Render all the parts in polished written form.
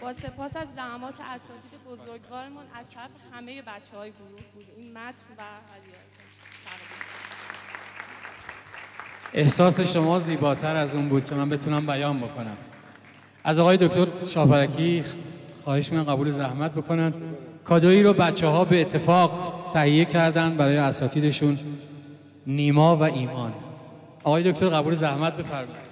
با سپاس از زحمات اساتید بزرگوارمون از طرف همه بچه‌های گروه بود این متن و هدیه‌تون. احساس شما زیباتر از اون بود که من بتونم بیان بکنم. از آقای دکتر شاپرکی خواهش می‌کنم قبول زحمت بکنن. کادویی رو بچه‌ها به اتفاق تهیه کردن برای اساتیدشون، نیما و ایمان. آقای دکتر قبول زحمت بفرمایید.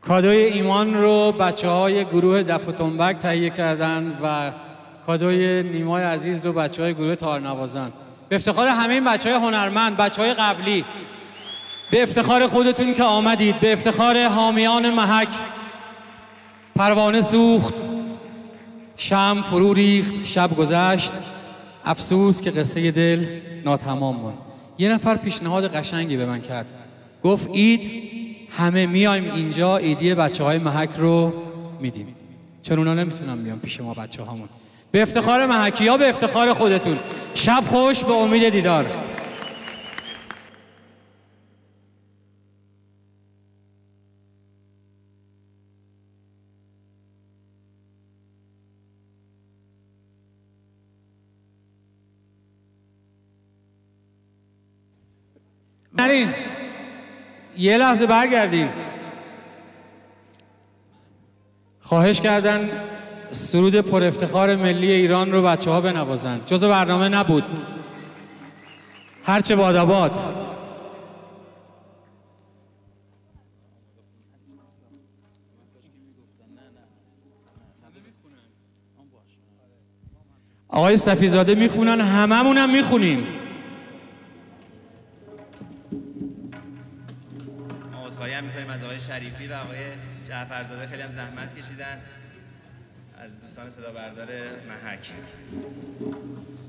کادوی ایمان رو بچه‌های گروه دف و تنبک تهیه کردند و کادوی نیمای عزیز رو بچه‌های گروه تارنوازان. به افتخار همه این بچه‌های هنرمند، بچه‌های قبلی، به افتخار خودتون که آمدید، به افتخار حامیان محک، پروانه سوخت، شمع فرو ریخت، شب گذشت، افسوس که قصه دل ناتمام ماند. یه نفر پیشنهاد قشنگی به من کرد. گفت عید همه میایم اینجا، ایدی بچه‌های محک رو میدیم. چون اونا نمیتونن بیان پیش ما بچه‌هامون. به افتخار محکی یا به افتخار خودتون. شب خوش، به امید دیدار. نرین. یه لحظه برگردیم. خواهش کردن سرود پر افتخار ملی ایران رو بچه‌ها بنوازند. جزء برنامه نبود. هرچه باداباد. آقای صفیزاده میخونن، هممونم میخونیم. می‌کنیم از آقای شریفی و آقای جعفرزاده، خیلی هم زحمت کشیدن، از دوستان صدا بردار محک.